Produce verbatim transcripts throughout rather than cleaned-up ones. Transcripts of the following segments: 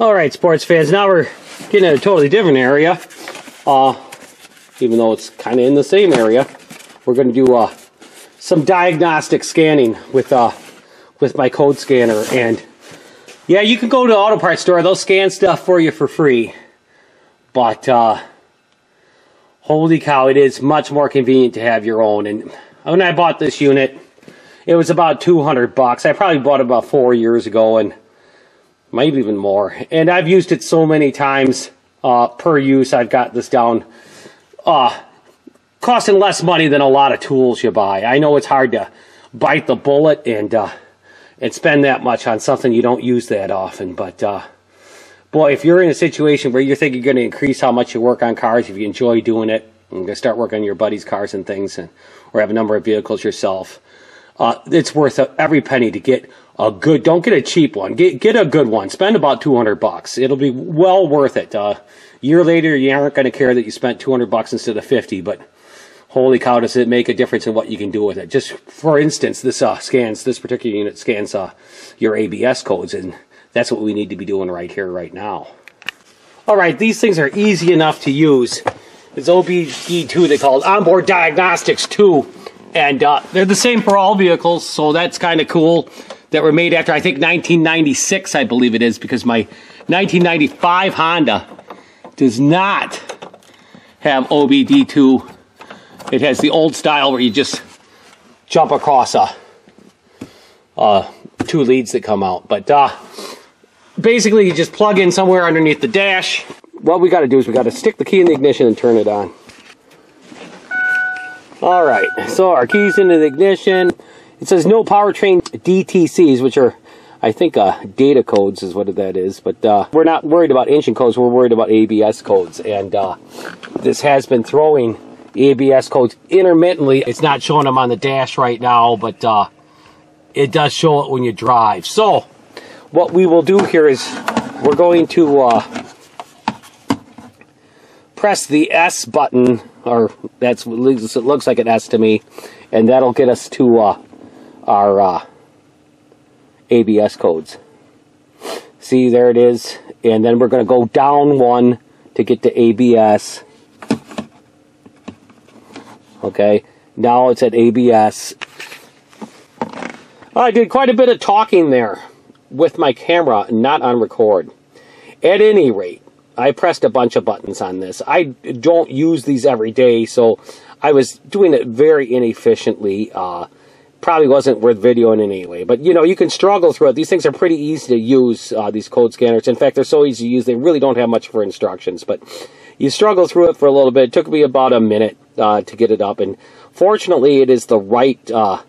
All right, sports fans, now we're getting in a totally different area. Uh, even though it's kind of in the same area, we're going to do uh, some diagnostic scanning with uh, with my code scanner. And yeah, you can go to the auto parts store. They'll scan stuff for you for free. But uh, holy cow, it is much more convenient to have your own. And when I bought this unit, it was about two hundred bucks. I probably bought it about four years ago, and maybe even more. And I've used it so many times uh, per use. I've got this down, uh, costing less money than a lot of tools you buy. I know it's hard to bite the bullet and uh, and spend that much on something you don't use that often. But uh, boy, if you're in a situation where you think you're going to increase how much you work on cars, if you enjoy doing it, and you start working on your buddies' cars and things, and or have a number of vehicles yourself, uh, it's worth every penny to get a good, don't get a cheap one. Get get a good one. Spend about two hundred bucks. It'll be well worth it. A uh, year later, you aren't going to care that you spent two hundred bucks instead of fifty, but holy cow, does it make a difference in what you can do with it. Just for instance, this uh, scans, this particular unit scans uh, your A B S codes, and that's what we need to be doing right here, right now. All right, these things are easy enough to use. It's O B D two, they call it, Onboard Diagnostics two, and uh, they're the same for all vehicles, so that's kind of cool. That were made after, I think, nineteen ninety-six, I believe it is, because my nineteen ninety-five Honda does not have O B D two. It has the old style where you just jump across uh, uh, two leads that come out. But uh, basically, you just plug in somewhere underneath the dash. What we got to do is we got to stick the key in the ignition and turn it on. All right, so our key's into the ignition. It says no powertrain D T Cs, which are, I think, uh, data codes is what that is. But uh, we're not worried about engine codes. We're worried about A B S codes. And uh, this has been throwing A B S codes intermittently. It's not showing them on the dash right now, but uh, it does show it when you drive. So what we will do here is we're going to uh, press the S button, or that's what it looks like an S to me, and that'll get us to Uh, our uh, A B S codes. See, there it is. And then we're going to go down one to get to A B S. Okay, now it's at A B S. I did quite a bit of talking there with my camera, not on record. At any rate, I pressed a bunch of buttons on this. I don't use these every day, so I was doing it very inefficiently. Uh, Probably wasn't worth videoing in any way, but you know, you can struggle through it. These things are pretty easy to use, uh, these code scanners. In fact, they're so easy to use, they really don't have much for instructions, but you struggle through it for a little bit. It took me about a minute uh, to get it up, and fortunately, it is the right uh,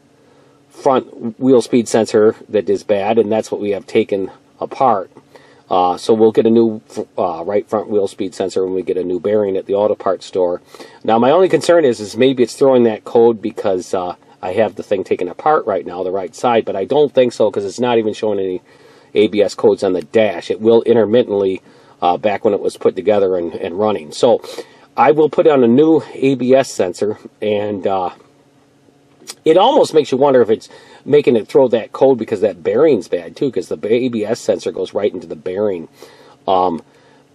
front wheel speed sensor that is bad, and that's what we have taken apart. Uh, so we'll get a new uh, right front wheel speed sensor when we get a new bearing at the auto parts store. Now, my only concern is, is maybe it's throwing that code because uh, I have the thing taken apart right now, the right side, but I don't think so because it's not even showing any A B S codes on the dash. It will intermittently uh, back when it was put together and, and running. So I will put on a new A B S sensor, and uh, it almost makes you wonder if it's making it throw that code because that bearing's bad too, because the A B S sensor goes right into the bearing. Um,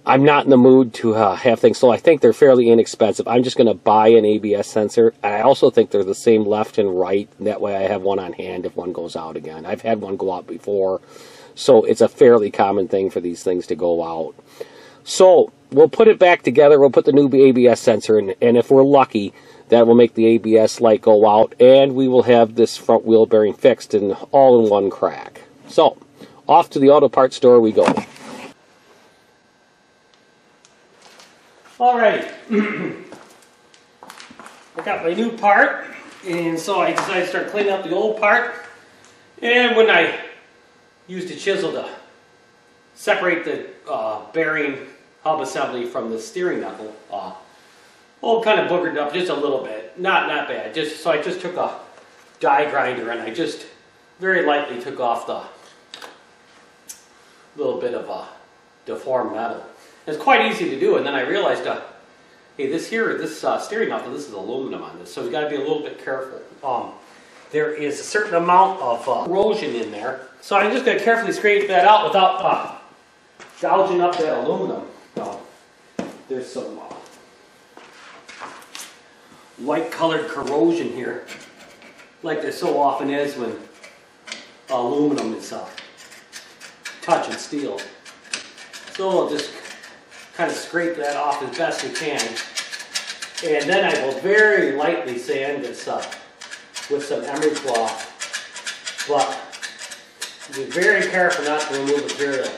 I'm not in the mood to uh, have things, so I think they're fairly inexpensive. I'm just going to buy an A B S sensor. I also think they're the same left and right. That way I have one on hand if one goes out again. I've had one go out before, so it's a fairly common thing for these things to go out. So we'll put it back together. We'll put the new A B S sensor in, and if we're lucky, that will make the A B S light go out, and we will have this front wheel bearing fixed and all in one crack. So off to the auto parts store we go. All right, I got my new part, and so I decided to start cleaning up the old part. And when I used a chisel to separate the uh, bearing hub assembly from the steering knuckle, uh, oh, kind of boogered up just a little bit. Not not bad. Just so I just took a die grinder and I just very lightly took off the little bit of uh, deformed metal. It's quite easy to do, and then I realized, uh, hey, this here, this uh, steering knuckle, this is aluminum on this, so we've got to be a little bit careful. Um, there is a certain amount of uh, corrosion in there, so I'm just going to carefully scrape that out without uh, gouging up that aluminum. Now, there's some uh, light colored corrosion here, like there so often is when aluminum is uh, touching steel. So I'll just kind of scrape that off as best we can. And then I will very lightly sand this up with some emery cloth. But be very careful not to remove material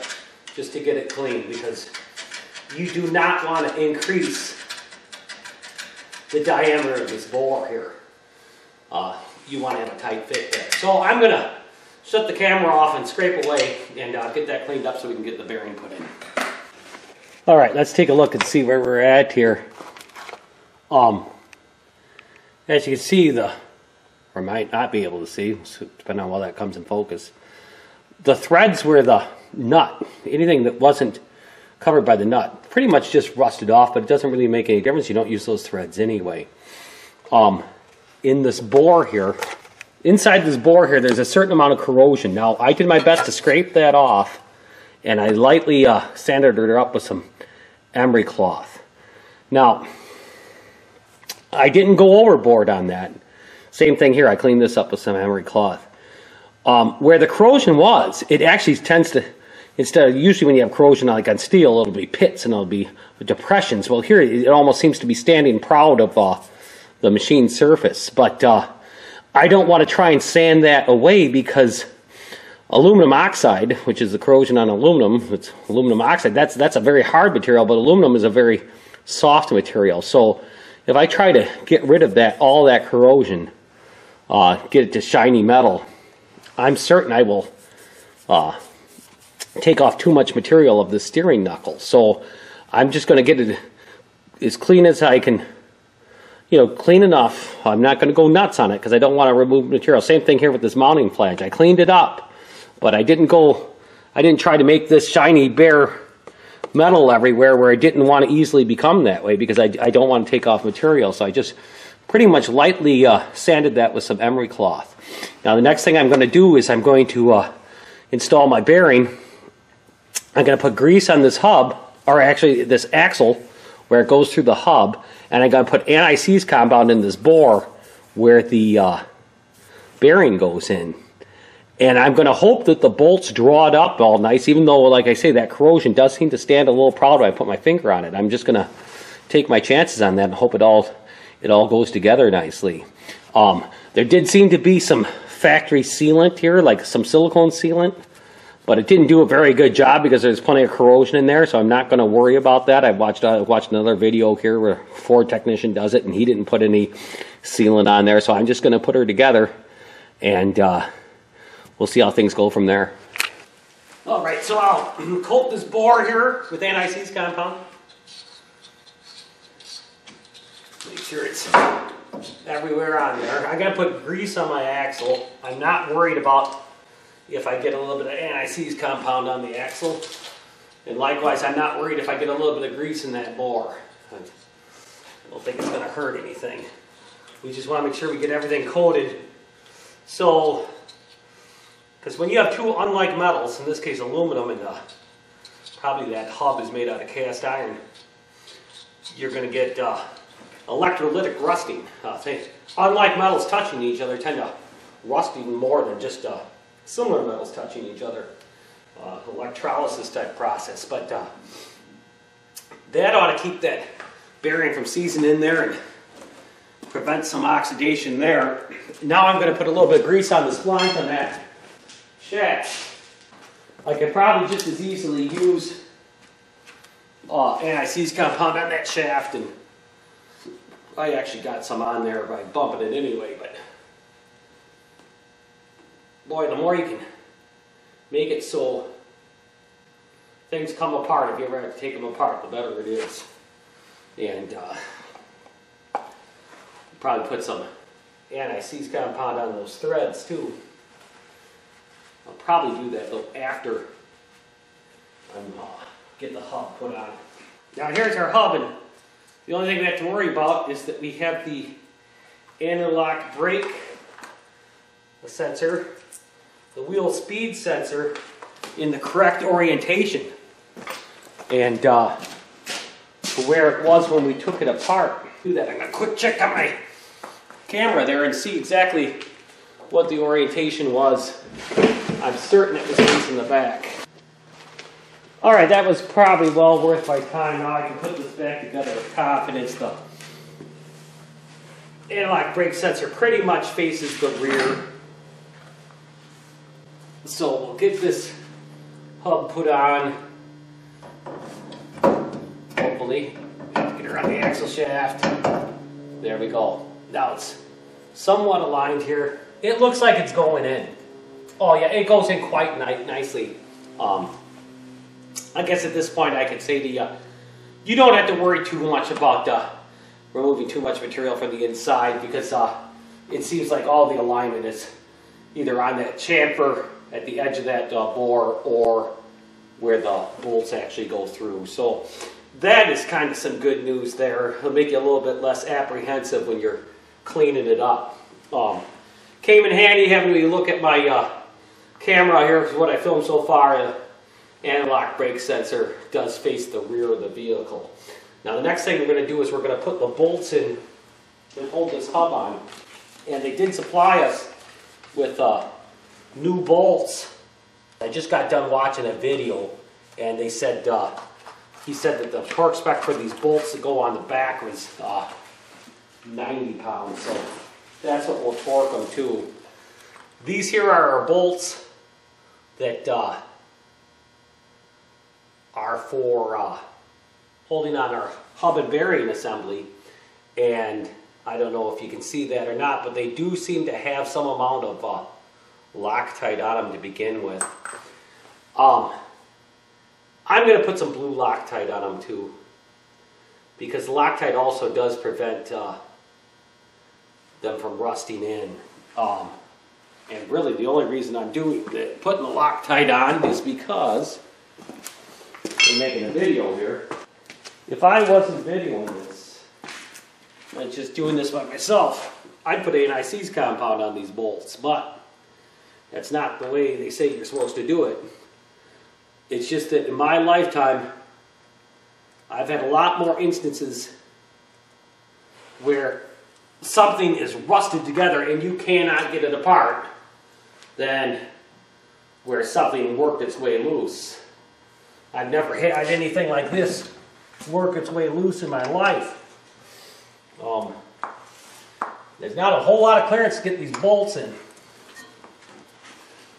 just to get it clean, because you do not want to increase the diameter of this bore here. Uh, you want to have a tight fit there. So I'm going to shut the camera off and scrape away and uh, get that cleaned up so we can get the bearing put in. All right, let's take a look and see where we're at here. Um, as you can see, the, or might not be able to see, depending on how that comes in focus, the threads were the nut, anything that wasn't covered by the nut, pretty much just rusted off, but it doesn't really make any difference. You don't use those threads anyway. Um, in this bore here, inside this bore here, there's a certain amount of corrosion. Now, I did my best to scrape that off, and I lightly uh, sanded it up with some emery cloth. Now, I didn't go overboard on that. Same thing here. I cleaned this up with some emery cloth. Um, where the corrosion was, it actually tends to, instead of usually when you have corrosion like on steel, it'll be pits and it'll be depressions. Well, here it almost seems to be standing proud of uh, the machine surface. But uh, I don't want to try and sand that away, because aluminum oxide, which is the corrosion on aluminum, it's aluminum oxide. That's that's a very hard material, but aluminum is a very soft material. So if I try to get rid of that, all that corrosion, uh, get it to shiny metal, I'm certain I will uh, take off too much material of the steering knuckle. So I'm just going to get it as clean as I can, you know, clean enough. I'm not going to go nuts on it because I don't want to remove material. Same thing here with this mounting flange. I cleaned it up, but I didn't go, I didn't try to make this shiny bare metal everywhere where I didn't want to easily become that way, because I, I don't want to take off material. So I just pretty much lightly uh, sanded that with some emery cloth. Now the next thing I'm going to do is I'm going to uh, install my bearing. I'm going to put grease on this hub, or actually this axle where it goes through the hub, and I'm going to put anti-seize compound in this bore where the uh, bearing goes in. And I'm going to hope that the bolts draw it up all nice, even though, like I say, that corrosion does seem to stand a little proud when I put my finger on it. I'm just going to take my chances on that and hope it all it all goes together nicely. Um, there did seem to be some factory sealant here, like some silicone sealant, but it didn't do a very good job because there's plenty of corrosion in there, so I'm not going to worry about that. I watched, I watched another video here where a Ford technician does it, and he didn't put any sealant on there, so I'm just going to put her together and uh, we'll see how things go from there. All right, so I'll coat this bore here with anti-seize compound. Make sure it's everywhere on there. I'm going to put grease on my axle. I'm not worried about if I get a little bit of anti-seize compound on the axle. And likewise, I'm not worried if I get a little bit of grease in that bore. I don't think it's going to hurt anything. We just want to make sure we get everything coated. So, because when you have two unlike metals, in this case aluminum, and uh, probably that hub is made out of cast iron, you're going to get uh, electrolytic rusting. Uh, things. Unlike metals touching each other tend to rust even more than just uh, similar metals touching each other. Uh, electrolysis type process. But uh, that ought to keep that bearing from seizing in there and prevent some oxidation there. Now I'm going to put a little bit of grease on this flange on that shaft. I could probably just as easily use uh, anti-seize compound on that shaft, and I actually got some on there by bumping it anyway, but boy, the more you can make it so things come apart, if you ever have to take them apart, the better it is. And uh, probably put some anti-seize compound on those threads too. I'll probably do that though after I'm uh, get the hub put on. Now here's our hub, and the only thing we have to worry about is that we have the interlock brake sensor, the wheel speed sensor, in the correct orientation. and uh, to where it was when we took it apart. Do that. I'm gonna quick check on my camera there and see exactly what the orientation was. I'm certain it was facing the back. All right, that was probably well worth my time. Now I can put this back together with confidence. The anti-lock brake sensor pretty much faces the rear. So we'll get this hub put on, hopefully. Get her on the axle shaft. There we go. Now it's somewhat aligned here. It looks like it's going in. Oh yeah, it goes in quite ni nicely. Um, I guess at this point I can say to you, you don't have to worry too much about uh, removing too much material from the inside, because uh, it seems like all the alignment is either on that chamfer at the edge of that uh, bore or where the bolts actually go through. So that is kind of some good news there. It'll make you a little bit less apprehensive when you're cleaning it up. Um, came in handy having me look at my uh, camera here for what I filmed so far. The anti-lock brake sensor does face the rear of the vehicle. Now the next thing we're going to do is we're going to put the bolts in and hold this hub on. And they did supply us with uh, new bolts. I just got done watching a video, and they said uh, he said that the torque spec for these bolts that go on the back was uh, ninety pounds, so that's what we'll torque them to. These here are our bolts that uh, are for uh, holding on our hub and bearing assembly, and I don't know if you can see that or not, but they do seem to have some amount of uh, Loctite on them to begin with. Um, I'm going to put some blue Loctite on them too, because Loctite also does prevent uh, them from rusting in. Um, and really, the only reason I'm doing that, putting the Loctite on, is because I'm making a video here. If I wasn't videoing this, I'm just doing this by myself, I'd put A N I C's compound on these bolts, but that's not the way they say you're supposed to do it. It's just that in my lifetime, I've had a lot more instances where something is rusted together and you cannot get it apart than where something worked its way loose. I've never had anything like this work its way loose in my life. Um, there's not a whole lot of clearance to get these bolts in.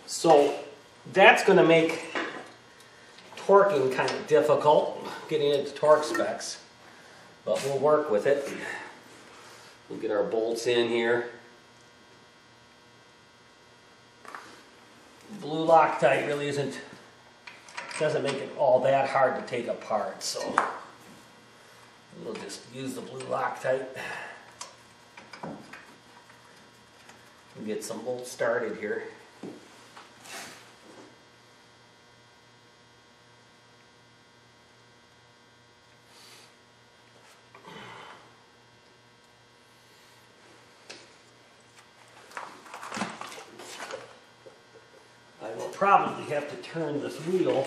So that's going to make torquing kind of difficult, getting into torque specs, but we'll work with it. We'll get our bolts in here. Blue Loctite really isn't, doesn't make it all that hard to take apart, so we'll just use the blue Loctite and get some bolts started here. Probably have to turn this wheel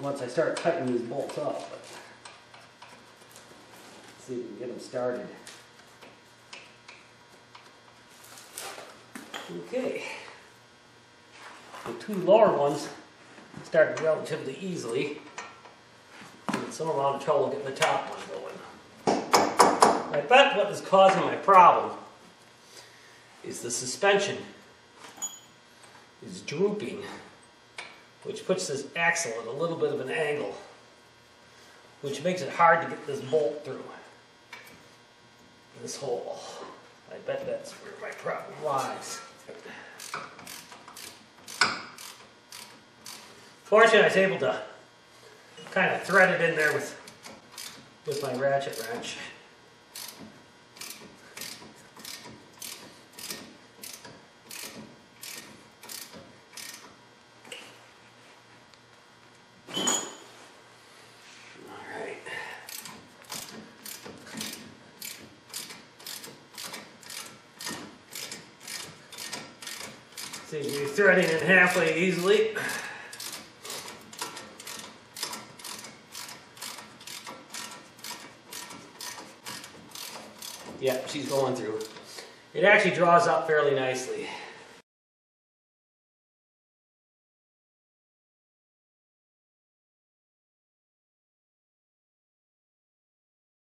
once I start tightening these bolts up. But let's see if we can get them started. Okay. The two lower ones started relatively easily. With some amount of trouble getting the top one going. I bet what is causing my problem is the suspension is drooping, which puts this axle at a little bit of an angle, which makes it hard to get this bolt through this hole. I bet that's where my problem lies. Fortunately, I was able to kind of thread it in there with, with my ratchet wrench. Seems to be threading it halfway easily. Yep, she's going through. It actually draws up fairly nicely.